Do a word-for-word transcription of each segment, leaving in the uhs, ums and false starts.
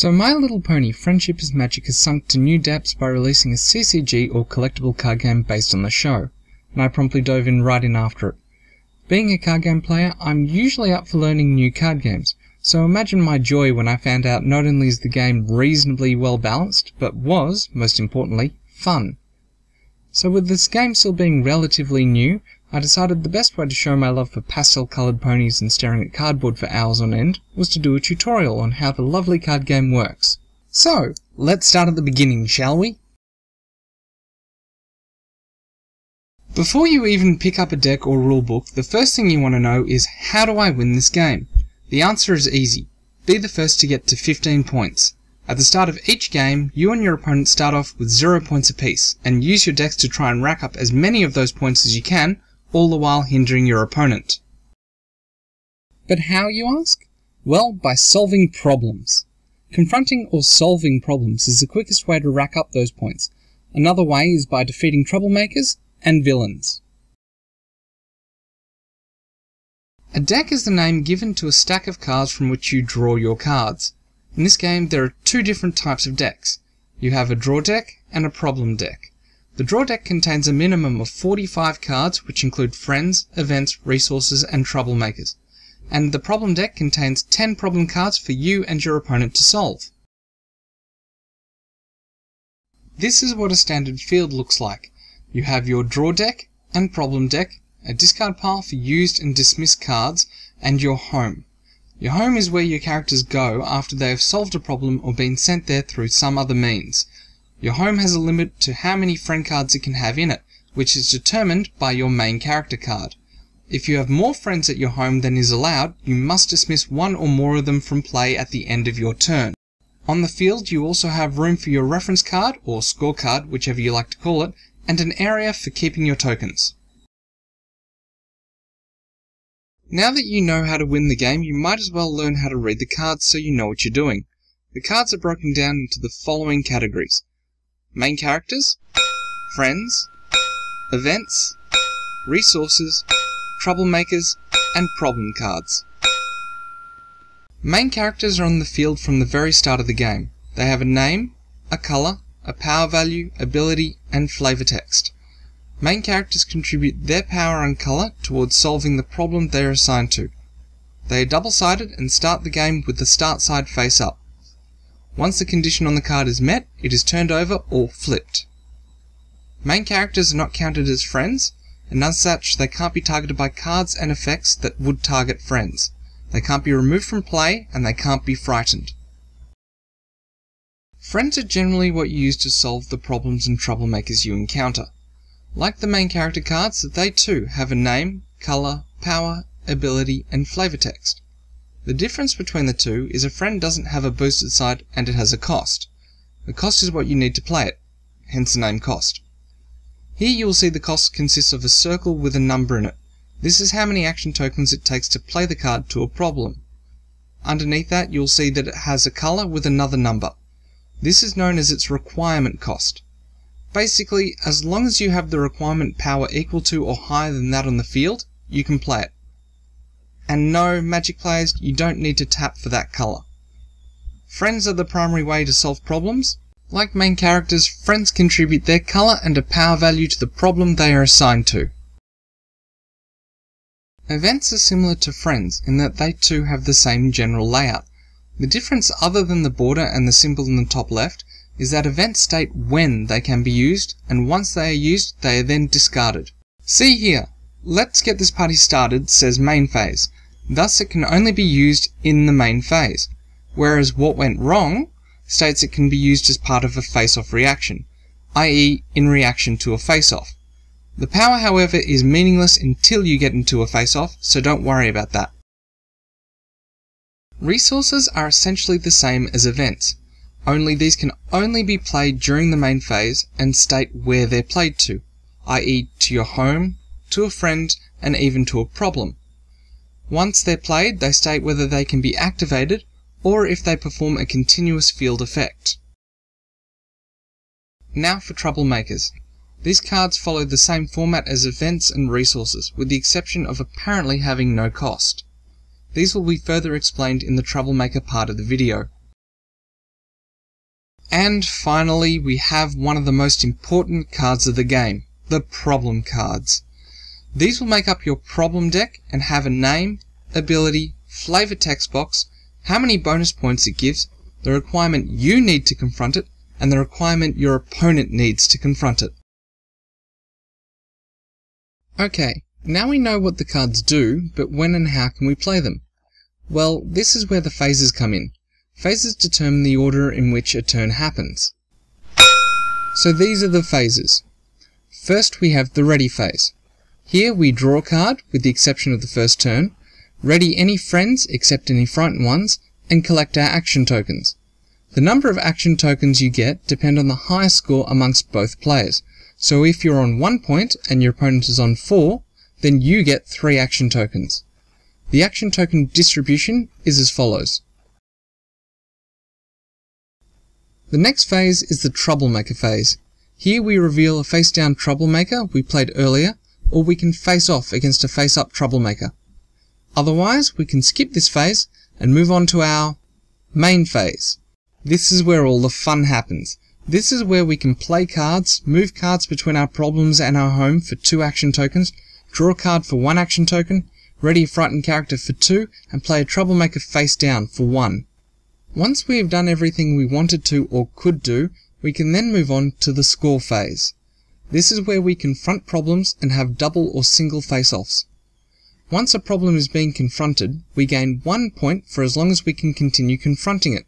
So My Little Pony Friendship is Magic has sunk to new depths by releasing a C C G or collectible card game based on the show, and I promptly dove in right in after it. Being a card game player, I'm usually up for learning new card games, so imagine my joy when I found out not only is the game reasonably well balanced, but was, most importantly, fun. So with this game still being relatively new, I decided the best way to show my love for pastel-coloured ponies and staring at cardboard for hours on end was to do a tutorial on how the lovely card game works. So, let's start at the beginning, shall we? Before you even pick up a deck or rulebook, the first thing you want to know is, how do I win this game? The answer is easy. Be the first to get to fifteen points. At the start of each game, you and your opponent start off with zero points apiece, and use your decks to try and rack up as many of those points as you can, all the while hindering your opponent. But how, you ask? Well, by solving problems. Confronting or solving problems is the quickest way to rack up those points. Another way is by defeating troublemakers and villains. A deck is the name given to a stack of cards from which you draw your cards. In this game, there are two different types of decks. You have a draw deck and a problem deck. The draw deck contains a minimum of forty-five cards, which include friends, events, resources, and troublemakers. And the problem deck contains ten problem cards for you and your opponent to solve. This is what a standard field looks like. You have your draw deck and problem deck, a discard pile for used and dismissed cards, and your home. Your home is where your characters go after they have solved a problem or been sent there through some other means. Your home has a limit to how many friend cards it can have in it, which is determined by your main character card. If you have more friends at your home than is allowed, you must dismiss one or more of them from play at the end of your turn. On the field, you also have room for your reference card, or scorecard, whichever you like to call it, and an area for keeping your tokens. Now that you know how to win the game, you might as well learn how to read the cards so you know what you're doing. The cards are broken down into the following categories: main characters, friends, events, resources, troublemakers, and problem cards. Main characters are on the field from the very start of the game. They have a name, a colour, a power value, ability, and flavour text. Main characters contribute their power and colour towards solving the problem they are assigned to. They are double-sided and start the game with the start side face up. Once the condition on the card is met, it is turned over or flipped. Main characters are not counted as friends, and as such they can't be targeted by cards and effects that would target friends. They can't be removed from play, and they can't be frightened. Friends are generally what you use to solve the problems and troublemakers you encounter. Like the main character cards, they too have a name, colour, power, ability, and flavour text. The difference between the two is a friend doesn't have a boosted side and it has a cost. The cost is what you need to play it, hence the name cost. Here you will see the cost consists of a circle with a number in it. This is how many action tokens it takes to play the card to a problem. Underneath that you'll see that it has a colour with another number. This is known as its requirement cost. Basically, as long as you have the requirement power equal to or higher than that on the field, you can play it. And no, Magic players, you don't need to tap for that colour. Friends are the primary way to solve problems. Like main characters, friends contribute their colour and a power value to the problem they are assigned to. Events are similar to friends in that they too have the same general layout. The difference, other than the border and the symbol in the top left, is that events state when they can be used, and once they are used, they are then discarded. See here, let's get this party started says main phase, thus it can only be used in the main phase, whereas what went wrong states it can be used as part of a face-off reaction, that is in reaction to a face-off. The power, however, is meaningless until you get into a face-off, so don't worry about that. Resources are essentially the same as events. Only these can only be played during the main phase and state where they're played to, that is to your home, to a friend, and even to a problem. Once they're played, they state whether they can be activated or if they perform a continuous field effect. Now for troublemakers. These cards follow the same format as events and resources, with the exception of apparently having no cost. These will be further explained in the troublemaker part of the video. And finally, we have one of the most important cards of the game, the problem cards. These will make up your problem deck and have a name, ability, flavor text box, how many bonus points it gives, the requirement you need to confront it, and the requirement your opponent needs to confront it. Okay, now we know what the cards do, but when and how can we play them? Well, this is where the phases come in. Phases determine the order in which a turn happens. So these are the phases. First we have the ready phase. Here we draw a card, with the exception of the first turn, ready any friends except any frightened ones, and collect our action tokens. The number of action tokens you get depend on the highest score amongst both players, so if you're on one point and your opponent is on four, then you get three action tokens. The action token distribution is as follows. The next phase is the troublemaker phase. Here we reveal a face-down troublemaker we played earlier, or we can face off against a face-up troublemaker. Otherwise, we can skip this phase and move on to our main phase. This is where all the fun happens. This is where we can play cards, move cards between our problems and our home for two action tokens, draw a card for one action token, ready a frightened character for two, and play a troublemaker face down for one. Once we have done everything we wanted to or could do, we can then move on to the score phase. This is where we confront problems and have double or single face-offs. Once a problem is being confronted, we gain one point for as long as we can continue confronting it.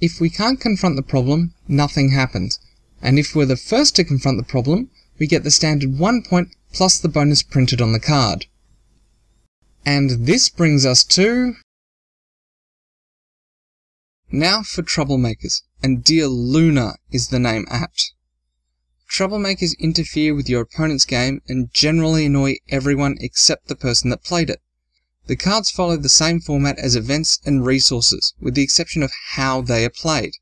If we can't confront the problem, nothing happens, and if we're the first to confront the problem, we get the standard one point plus the bonus printed on the card. And this brings us to... Now for troublemakers, and Dear Luna is the name apt. Troublemakers interfere with your opponent's game and generally annoy everyone except the person that played it. The cards follow the same format as events and resources, with the exception of how they are played.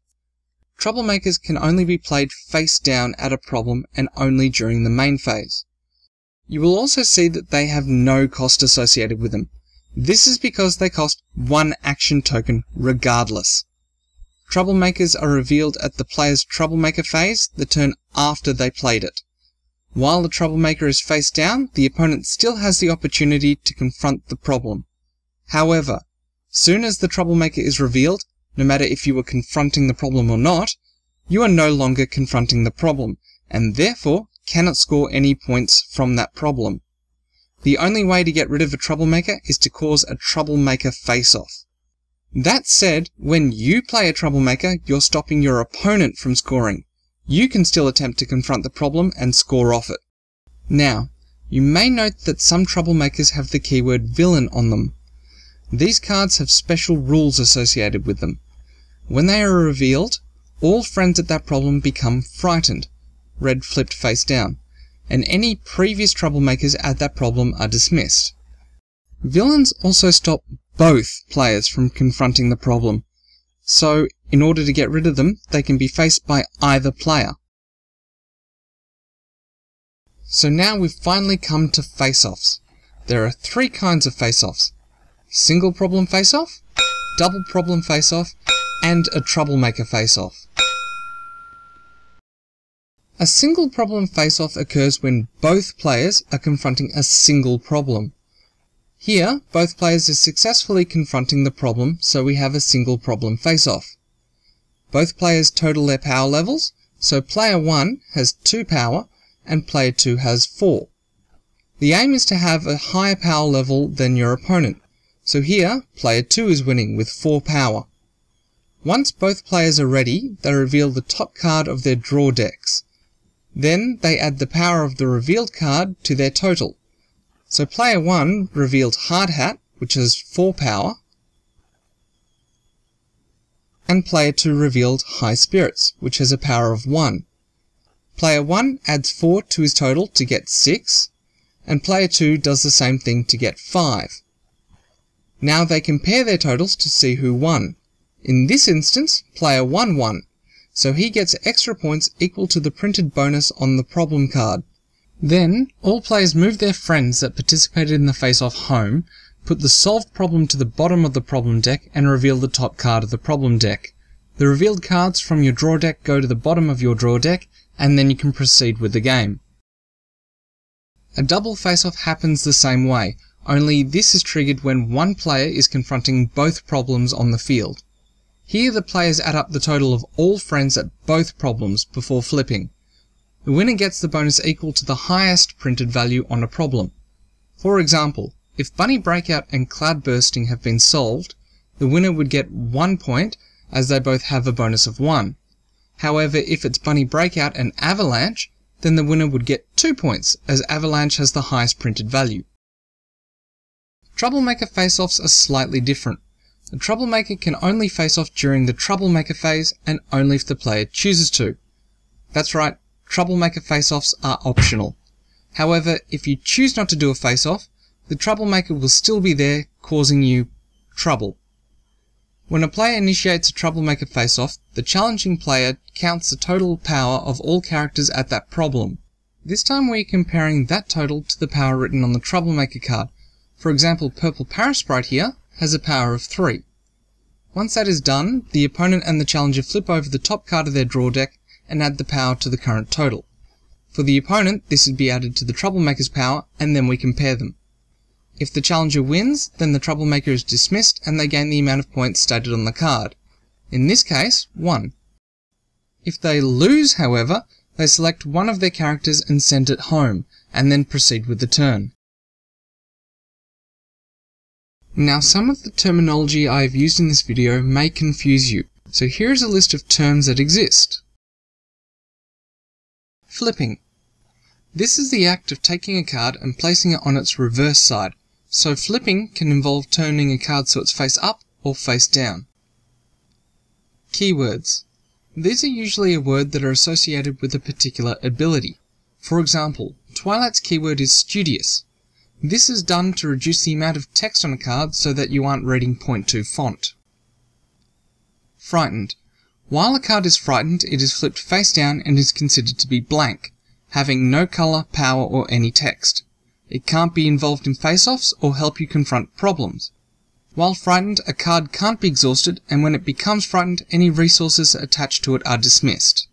Troublemakers can only be played face down at a problem and only during the main phase. You will also see that they have no cost associated with them. This is because they cost one action token regardless. Troublemakers are revealed at the player's troublemaker phase, the turn after they played it. While the troublemaker is face down, the opponent still has the opportunity to confront the problem. However, soon as the troublemaker is revealed, no matter if you were confronting the problem or not, you are no longer confronting the problem, and therefore cannot score any points from that problem. The only way to get rid of a troublemaker is to cause a troublemaker face-off. That said, when you play a troublemaker, you're stopping your opponent from scoring. You can still attempt to confront the problem and score off it. Now, you may note that some troublemakers have the keyword villain on them. These cards have special rules associated with them. When they are revealed, all friends at that problem become frightened, red flipped face down, and any previous troublemakers at that problem are dismissed. Villains also stop both players from confronting the problem, so in order to get rid of them, they can be faced by either player. So now we've finally come to face-offs. There are three kinds of face-offs: single problem face-off, double problem face-off, and a troublemaker face-off. A single problem face-off occurs when both players are confronting a single problem. Here, both players are successfully confronting the problem, so we have a single problem face-off. Both players total their power levels, so player one has two power and player two has four. The aim is to have a higher power level than your opponent, so here player two is winning with four power. Once both players are ready, they reveal the top card of their draw decks. Then they add the power of the revealed card to their total. So player one revealed Hard Hat, which has four power, and player two revealed High Spirits, which has a power of one. Player one adds four to his total to get six, and player two does the same thing to get five. Now they compare their totals to see who won. In this instance, player one won, so he gets extra points equal to the printed bonus on the problem card. Then, all players move their friends that participated in the face-off home, put the solved problem to the bottom of the problem deck, and reveal the top card of the problem deck. The revealed cards from your draw deck go to the bottom of your draw deck, and then you can proceed with the game. A double face-off happens the same way, only this is triggered when one player is confronting both problems on the field. Here the players add up the total of all friends at both problems before flipping. The winner gets the bonus equal to the highest printed value on a problem. For example, if Bunny Breakout and Cloud Bursting have been solved, the winner would get one point as they both have a bonus of one. However, if it's Bunny Breakout and Avalanche, then the winner would get two points as Avalanche has the highest printed value. Troublemaker face-offs are slightly different. The troublemaker can only face off during the troublemaker phase and only if the player chooses to. That's right, troublemaker face-offs are optional. However, if you choose not to do a face-off, the troublemaker will still be there, causing you trouble. When a player initiates a troublemaker face-off, the challenging player counts the total power of all characters at that problem. This time we're comparing that total to the power written on the troublemaker card. For example, Purple Parasprite here has a power of three. Once that is done, the opponent and the challenger flip over the top card of their draw deck and add the power to the current total. For the opponent, this would be added to the troublemaker's power, and then we compare them. If the challenger wins, then the troublemaker is dismissed and they gain the amount of points stated on the card. In this case, one. If they lose, however, they select one of their characters and send it home, and then proceed with the turn. Now, some of the terminology I have used in this video may confuse you, so here is a list of terms that exist. Flipping. This is the act of taking a card and placing it on its reverse side, so flipping can involve turning a card so it's face up or face down. Keywords. These are usually a word that are associated with a particular ability. For example, Twilight's keyword is studious. This is done to reduce the amount of text on a card so that you aren't reading point two font. Frightened. While a card is frightened, it is flipped face down and is considered to be blank, having no colour, power or any text. It can't be involved in face-offs or help you confront problems. While frightened, a card can't be exhausted, and when it becomes frightened, any resources attached to it are dismissed.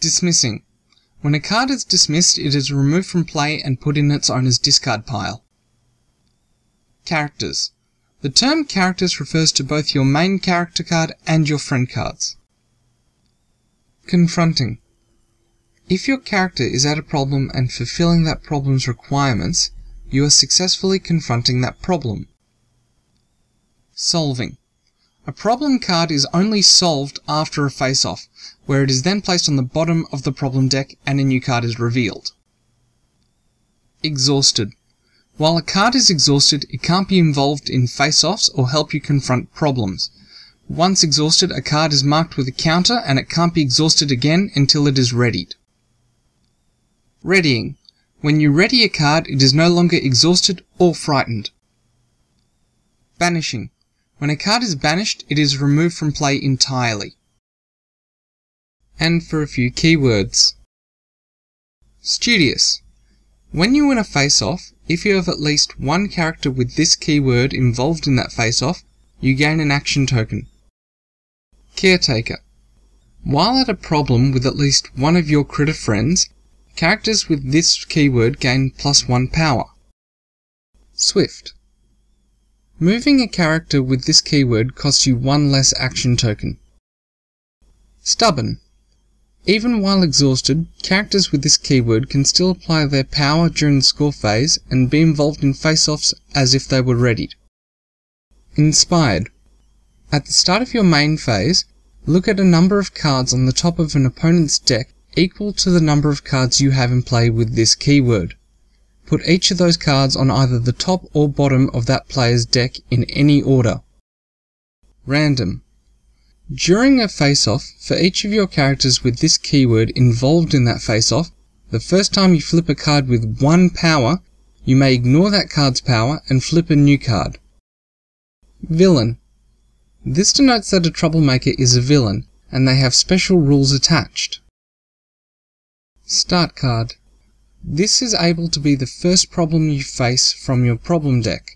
Dismissing. When a card is dismissed, it is removed from play and put in its owner's discard pile. Characters. The term characters refers to both your main character card and your friend cards. Confronting. If your character is at a problem and fulfilling that problem's requirements, you are successfully confronting that problem. Solving. A problem card is only solved after a face-off, where it is then placed on the bottom of the problem deck and a new card is revealed. Exhausted. While a card is exhausted, it can't be involved in face-offs or help you confront problems. Once exhausted, a card is marked with a counter and it can't be exhausted again until it is readied. Readying. When you ready a card, it is no longer exhausted or frightened. Banishing. When a card is banished, it is removed from play entirely. And for a few keywords. Studious. When you win a face-off, if you have at least one character with this keyword involved in that face-off, you gain an action token. Caretaker. While at a problem with at least one of your critter friends, characters with this keyword gain plus one power. Swift. Moving a character with this keyword costs you one less action token. Stubborn. Even while exhausted, characters with this keyword can still apply their power during the score phase and be involved in face-offs as if they were readied. Inspired. At the start of your main phase, look at a number of cards on the top of an opponent's deck equal to the number of cards you have in play with this keyword. Put each of those cards on either the top or bottom of that player's deck in any order. Random. During a face-off, for each of your characters with this keyword involved in that face-off, the first time you flip a card with one power, you may ignore that card's power and flip a new card. Villain. This denotes that a troublemaker is a villain, and they have special rules attached. Start card. This is able to be the first problem you face from your problem deck.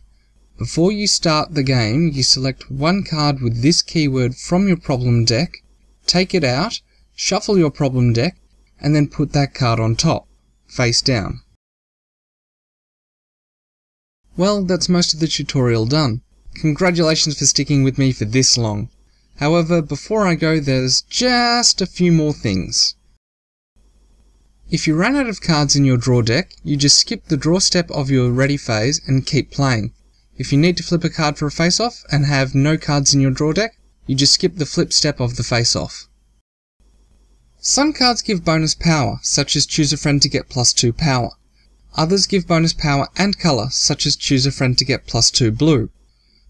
Before you start the game, you select one card with this keyword from your problem deck, take it out, shuffle your problem deck, and then put that card on top, face down. Well, that's most of the tutorial done. Congratulations for sticking with me for this long. However, before I go, there's just a few more things. If you run out of cards in your draw deck, you just skip the draw step of your ready phase and keep playing. If you need to flip a card for a face-off and have no cards in your draw deck, you just skip the flip step of the face-off. Some cards give bonus power, such as choose a friend to get plus two power. Others give bonus power and colour, such as choose a friend to get plus two blue.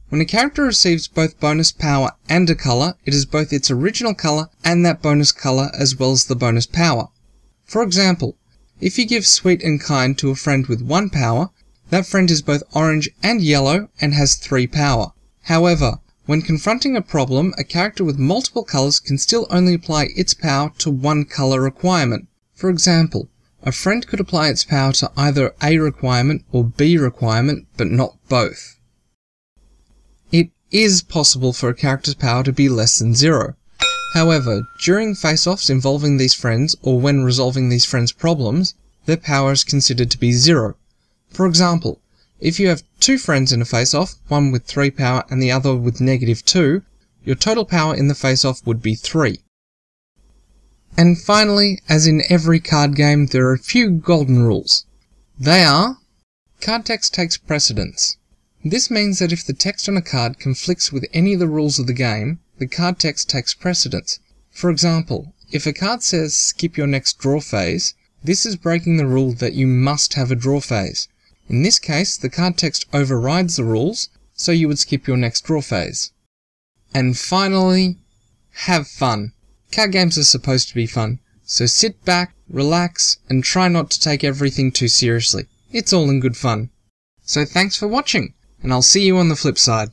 When a character receives both bonus power and a colour, it is both its original colour and that bonus colour as well as the bonus power. For example, if you give Sweet and Kind to a friend with one power, that friend is both orange and yellow and has three power. However, when confronting a problem, a character with multiple colours can still only apply its power to one colour requirement. For example, a friend could apply its power to either A requirement or B requirement, but not both. It is possible for a character's power to be less than zero. However, during face-offs involving these friends, or when resolving these friends' problems, their power is considered to be zero. For example, if you have two friends in a face-off, one with three power and the other with negative two, your total power in the face-off would be three. And finally, as in every card game, there are a few golden rules. They are: card text takes precedence. This means that if the text on a card conflicts with any of the rules of the game, the card text takes precedence. For example, if a card says skip your next draw phase, this is breaking the rule that you must have a draw phase. In this case, the card text overrides the rules, so you would skip your next draw phase. And finally, have fun. Card games are supposed to be fun, so sit back, relax, and try not to take everything too seriously. It's all in good fun. So thanks for watching, and I'll see you on the flip side.